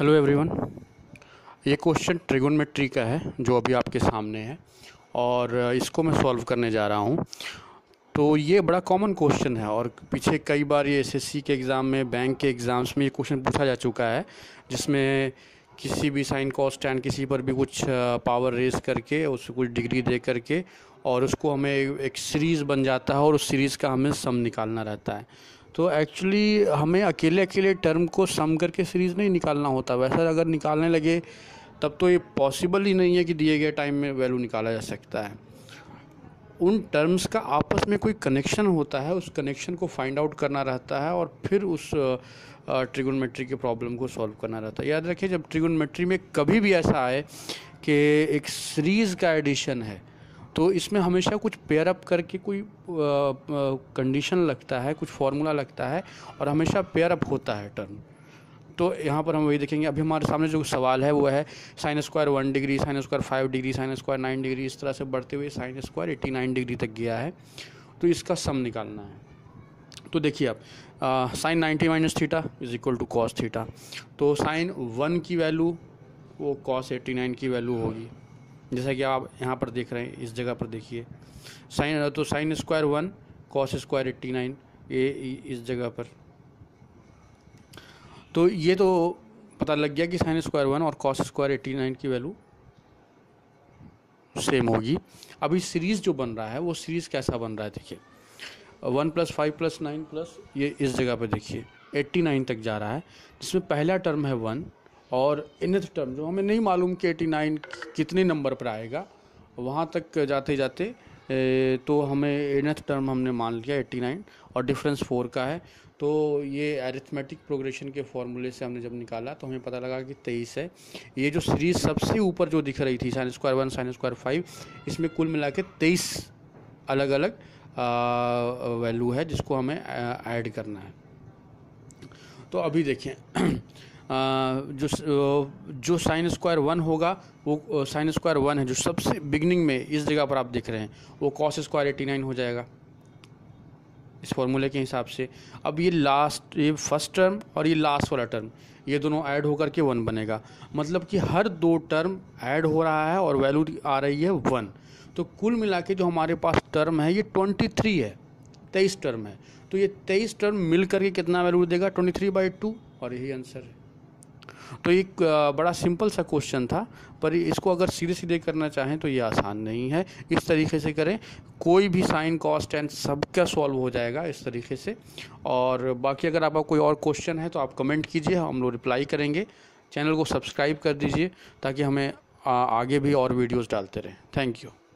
Hello everyone, ये question trigonometry का है जो अभी आपके सामने है और इसको मैं सॉल्व करने जा रहा हूँ। तो ये बड़ा कॉमन क्वेश्चन है और पीछे कई बार ये एसएससी के एग्ज़ाम में, बैंक के एग्ज़ाम्स में ये क्वेश्चन पूछा जा चुका है, जिसमें किसी भी साइन कॉस टैन किसी पर भी कुछ पावर रेस करके उसको कुछ डिग्री दे करके और उसको हमें एक सीरीज़ बन जाता है और उस सीरीज़ का हमें सम निकालना रहता है। तो एक्चुअली हमें अकेले अकेले टर्म को सम करके सीरीज़ नहीं निकालना होता। वैसा अगर निकालने लगे तब तो ये पॉसिबल ही नहीं है कि दिए गए टाइम में वैल्यू निकाला जा सकता है। उन टर्म्स का आपस में कोई कनेक्शन होता है, उस कनेक्शन को फाइंड आउट करना रहता है और फिर उस ट्रिगोनोमेट्री के प्रॉब्लम को सॉल्व करना रहता है। याद रखिए, जब ट्रिगोनोमेट्री में कभी भी ऐसा आए कि एक सीरीज़ का एडिशन है तो इसमें हमेशा कुछ पेयर अप करके कोई कंडीशन लगता है, कुछ फार्मूला लगता है और हमेशा पेयर अप होता है टर्म। तो यहाँ पर हम वही देखेंगे। अभी हमारे सामने जो सवाल है वो है sine square 1 degree, sine square 5 degree, sine square 9 degree, इस तरह से बढ़ते हुए साइन स्क्वायर 89 डिग्री तक गया है। तो इसका सम निकालना है। तो देखिए आप, sine 90 minus theta is equal to cos theta. तो साइन 1 की वैल्यू वो कॉस 89 की वैल्यू होगी, जैसा कि आप यहाँ पर देख रहे हैं। इस जगह पर देखिए साइन, तो साइन स्क्वायर 1 कॉस स्क्वायर 89 ये इस जगह पर। तो ये तो पता लग गया कि साइन स्क्वायर 1 और कॉस स्क्वायर 89 की वैल्यू सेम होगी। अभी सीरीज़ जो बन रहा है वो सीरीज़ कैसा बन रहा है देखिए, 1 + 5 + 9 प्लस ये इस जगह पर देखिए 89 तक जा रहा है, जिसमें पहला टर्म है 1 और nth टर्म जो हमें नहीं मालूम कि 89 कितने नंबर पर आएगा, वहाँ तक जाते जाते तो हमें nth टर्म हमने मान लिया 89 और डिफरेंस 4 का है। तो ये एरिथमेटिक प्रोग्रेशन के फॉर्मूले से हमने जब निकाला तो हमें पता लगा कि 23 है। ये जो सीरीज़ सबसे ऊपर जो दिख रही थी साइन स्क्वायर 1 साइन स्क्वायर 5, इसमें कुल मिला के 23 अलग अलग वैल्यू है जिसको हमें ऐड करना है। तो अभी देखें, जो साइन स्क्वायर 1 होगा वो साइन स्क्वायर 1 है जो सबसे बिगनिंग में इस जगह पर आप देख रहे हैं, वो कॉस स्क्वायर 89 हो जाएगा इस फॉर्मूले के हिसाब से। अब ये लास्ट, ये फर्स्ट टर्म और ये लास्ट वाला टर्म, ये दोनों ऐड होकर के 1 बनेगा। मतलब कि हर 2 टर्म ऐड हो रहा है और वैल्यू आ रही है 1। तो कुल मिला के जो हमारे पास टर्म है ये 23 है, 23 टर्म है। तो ये 23 टर्म मिल करके कितना वैल्यू देगा, 23/2, और यही आंसर है। तो एक बड़ा सिंपल सा क्वेश्चन था, पर इसको अगर सीधे सीधे करना चाहें तो ये आसान नहीं है। इस तरीके से करें, कोई भी साइन कॉस टैन सबका सॉल्व हो जाएगा इस तरीके से। और बाकी अगर आपका कोई और क्वेश्चन है तो आप कमेंट कीजिए, हम लोग रिप्लाई करेंगे। चैनल को सब्सक्राइब कर दीजिए ताकि हमें आगे भी और वीडियोज़ डालते रहें। Thank you.